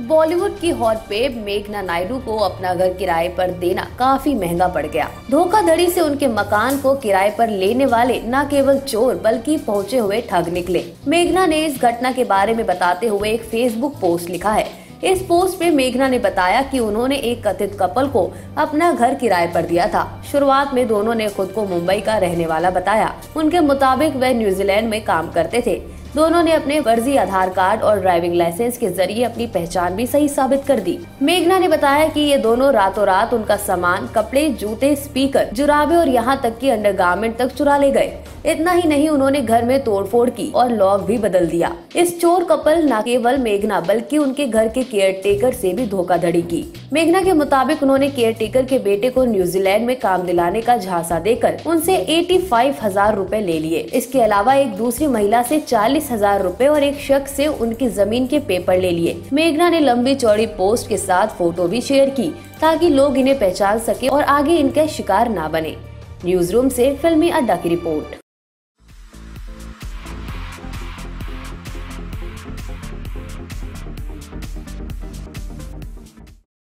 बॉलीवुड की हॉट पे मेघना नायडू को अपना घर किराए पर देना काफी महंगा पड़ गया। धोखाधड़ी से उनके मकान को किराए पर लेने वाले न केवल चोर बल्कि पहुंचे हुए ठग निकले। मेघना ने इस घटना के बारे में बताते हुए एक फेसबुक पोस्ट लिखा है। इस पोस्ट में मेघना ने बताया कि उन्होंने एक कथित कपल को अपना घर किराए पर दिया था। शुरुआत में दोनों ने खुद को मुंबई का रहने वाला बताया। उनके मुताबिक वह न्यूजीलैंड में काम करते थे। दोनों ने अपने फर्जी आधार कार्ड और ड्राइविंग लाइसेंस के जरिए अपनी पहचान भी सही साबित कर दी। मेघना ने बताया कि ये दोनों रातों रात उनका सामान, कपड़े, जूते, स्पीकर, जुराबे और यहाँ तक कि अंडरगारमेंट तक चुरा ले गए। इतना ही नहीं, उन्होंने घर में तोड़फोड़ की और लॉक भी बदल दिया। इस चोर कपल न केवल मेघना बल्कि उनके घर के केयरटेकर से भी धोखाधड़ी की। मेघना के मुताबिक उन्होंने केयरटेकर के बेटे को न्यूजीलैंड में काम दिलाने का झांसा देकर उनसे 85,000 रूपए ले लिए। इसके अलावा एक दूसरी महिला से 40,000 रूपए और एक शख्स से उनकी जमीन के पेपर ले लिए। मेघना ने लंबी चौड़ी पोस्ट के साथ फोटो भी शेयर की ताकि लोग इन्हें पहचान सके और आगे इनके शिकार न बने। न्यूज रूम से फिल्मी अड्डा की रिपोर्ट।